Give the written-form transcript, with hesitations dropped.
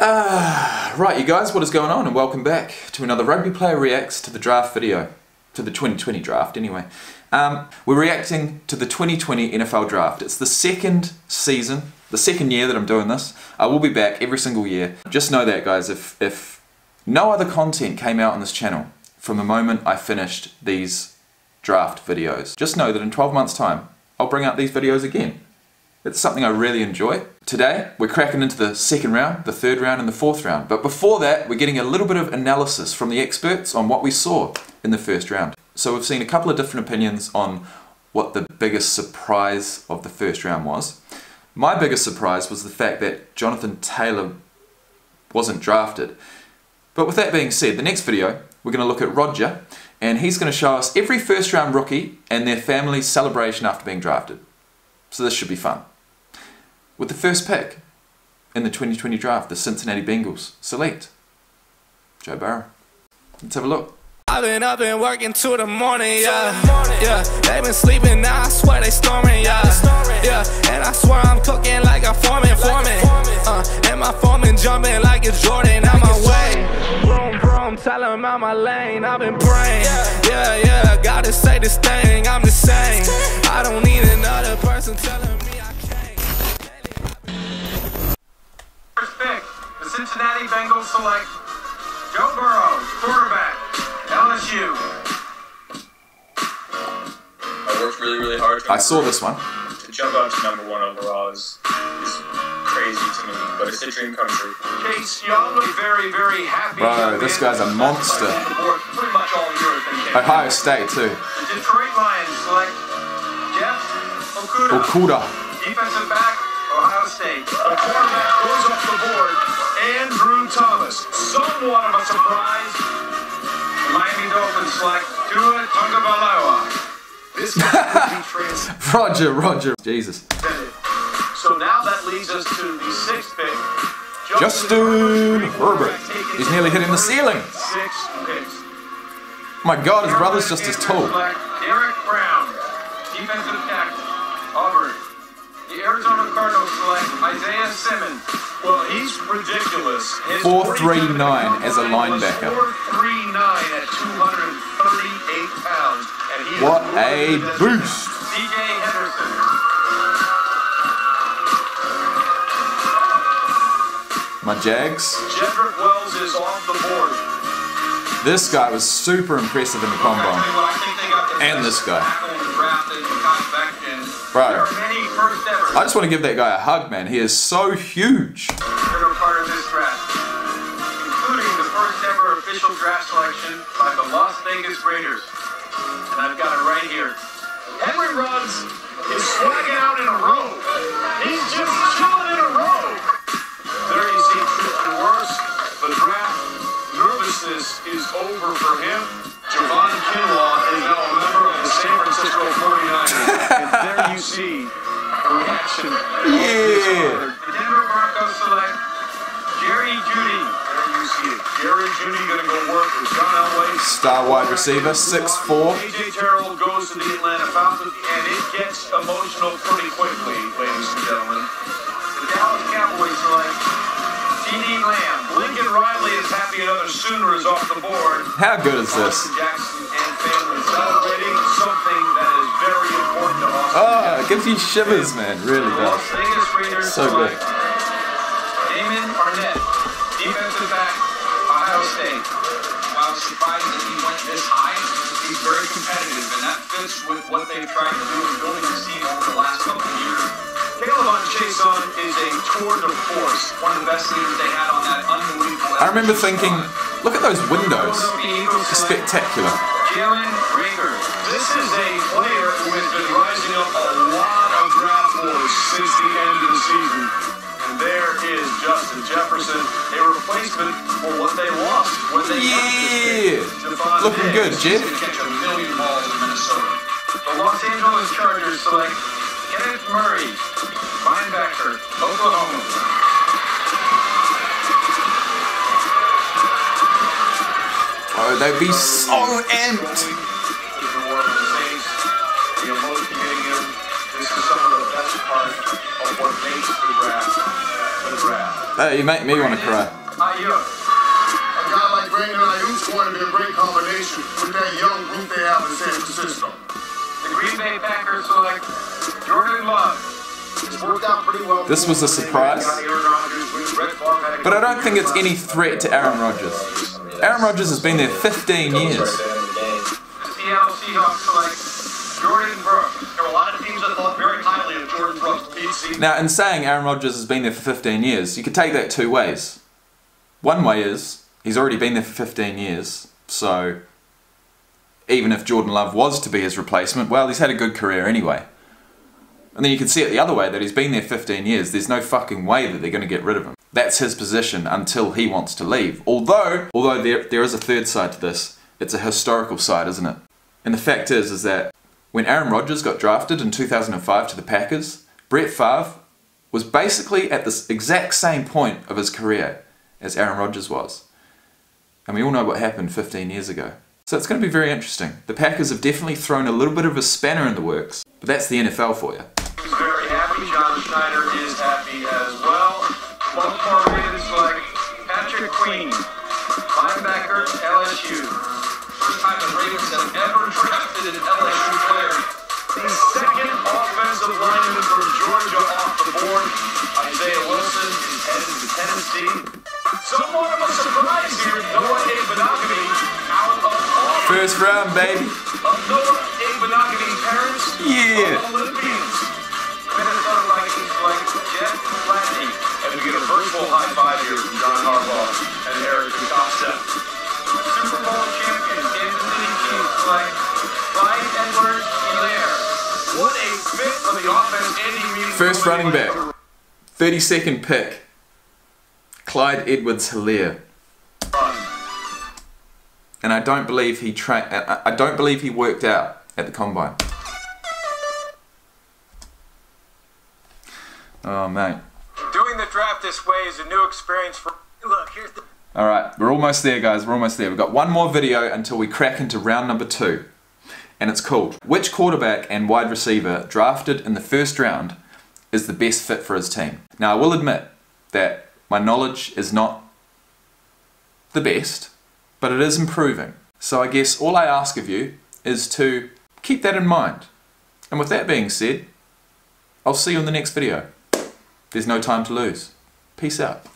Right, you guys, what is going on, and welcome back to another Rugby Player Reacts to the Draft video. To the 2020 Draft, anyway. We're reacting to the 2020 NFL Draft. It's the second season, the second year that I'm doing this. I will be back every single year. Just know that, guys, if no other content came out on this channel from the moment I finished these draft videos, just know that in 12 months' time, I'll bring out these videos again. It's something I really enjoy. Today, we're cracking into the second round, the third round, and the fourth round. But before that, we're getting a little bit of analysis from the experts on what we saw in the first round. So we've seen a couple of different opinions on what the biggest surprise of the first round was. My biggest surprise was the fact that Jonathan Taylor wasn't drafted. But with that being said, the next video, we're going to look at Rodger, and he's going to show us every first round rookie and their family's celebration after being drafted. So this should be fun. With the first pick in the 2020 draft, the Cincinnati Bengals select Joe Burrow. Let's have a look. I've been working till the morning, yeah. They've been sleeping now, I swear they snoring, yeah. And I swear I'm cooking like a foreman. And my foreman jumping like it's Jordan out my way. Vroom, tell him out my lane, I've been praying, yeah. Gotta say this thing, I'm the same. I don't need another person telling me. Cincinnati Bengals select Joe Burrow, quarterback, LSU. I worked really hard. I saw this one. To jump up to #1 overall is crazy to me, but it's a dream come true. Case, y'all look very happy. Bro, this guy's a monster. Pretty much all year, Ohio State too. The Detroit Lions select Jeff Okuda, defensive back, Ohio State. The quarterback goes off the board. Andrew Thomas, somewhat of a surprise. The Miami Dolphins select Dua Tonga Valoa. This is Roger. Jesus. So now that leads us to the 6th pick. Justin Herbert. He's nearly hitting the ceiling. 6 picks. My God, his brother's just as tall. Eric Brown, defensive tackle, Auburn. The Arizona Cardinals select Isaiah Simmons. Well, he's ridiculous. 4.39 as a linebacker. 4.39 at 238 pounds. And he what a boost! DJ Henderson. My Jags. Jeffrey Wells is off the board. This guy was super impressive in the combine. And this guy. Bro, I just want to give that guy a hug, man. He is so huge. Part of this draft, including the first ever official draft selection by the Las Vegas Raiders, and I've got it right here. Henry Ruggs is swagging out in a row. He's just chilling in a row. There you see truth and worse. The draft nervousness is over for him. Javon Kinlaw is now a member of the San Francisco 49ers. And there you see a reaction. Yeah. The Denver Broncos select Jerry Judy. There you see it. Jerry Judy going to go work with John Elway. Star wide receiver, 6'4". A.J. Terrell goes to the Atlanta Falcons, and it gets emotional pretty quickly, ladies and gentlemen. The Dallas Cowboys select CeeDee Lamb. Lincoln Riley is happy another Sooner is off the board. How good is this? Austin Jackson and family celebrating something that is very important to Austin. Oh, it gives you shivers, man. Really does. So good. Damon Arnett, defensive back, Ohio State. I was surprised that he went this high. He's very competitive, and that fits with what they've tried to do in building the team over the last couple of years. Caleb Chason is a tour de force, one of the best leaders they had on that unbelievable. I remember thinking, look at those windows. It's spectacular. This is a player who has been rising up a lot of draft boards since the end of the season. And there is Justin Jefferson, a replacement for what they lost when they got looking good, Jim. Catch a million balls in Minnesota. The Los Angeles Chargers select Kenneth Murray, linebacker, Oklahoma. Oh, they'd be so amped. The emotion getting in. This is some of the best part of what makes the draft. Hey, you make me want to cry. I hear a guy like Brandon Ayuk's going to be a great combination with that young group they have in San Francisco. The Green Bay Packers select Jordan Love. It's worked out pretty well. This was a surprise. But I don't think it's any threat to Aaron Rodgers. Aaron Rodgers has been there 15 years. The Seattle Seahawks select Jordan Brooks. There were a lot of teams that thought very highly of Jordan Brooks. Now, in saying Aaron Rodgers has been there for 15 years, you could take that two ways. One way is, he's already been there for 15 years, so even if Jordan Love was to be his replacement, well, he's had a good career anyway. And then you can see it the other way, that he's been there 15 years, there's no fucking way that they're going to get rid of him. That's his position until he wants to leave. Although there is a third side to this, it's a historical side, isn't it? And the fact is that when Aaron Rodgers got drafted in 2005 to the Packers, Brett Favre was basically at this exact same point of his career as Aaron Rodgers was. And we all know what happened 15 years ago. So it's going to be very interesting. The Packers have definitely thrown a little bit of a spanner in the works, but that's the NFL for you. He's very happy. John Schneider is happy as well. One more read is like Patrick Queen, linebacker, LSU. First time the Ravens have ever drafted an LSU player. The second offensive lineman from Georgia off the board. Isaiah Wilson is headed to Tennessee. Somewhat of a surprise here, Noah Ebunagami out of Auburn. First round, baby. Of Noah Ebunagami, parents. Yeah. Of the Philippines. Minnesota Vikings like Jeff Okuda. And we get a virtual high five here from John Harbaugh and Eric Brown. Super Bowl champion, Kansas City Chiefs, like Clyde Edwards-Helaire. What a fit of the offense, Andy Reid. First running back, 32nd pick, Clyde Edwards-Helaire. And I don't believe he worked out at the combine. Oh mate. Doing the draft this way is a new experience for. Look, here's the. Alright, we're almost there guys, we're almost there. We've got one more video until we crack into round number 2. And it's called, which quarterback and wide receiver drafted in the first round is the best fit for his team? Now I will admit that my knowledge is not the best, but it is improving. So I guess all I ask of you is to keep that in mind. And with that being said, I'll see you in the next video. There's no time to lose. Peace out.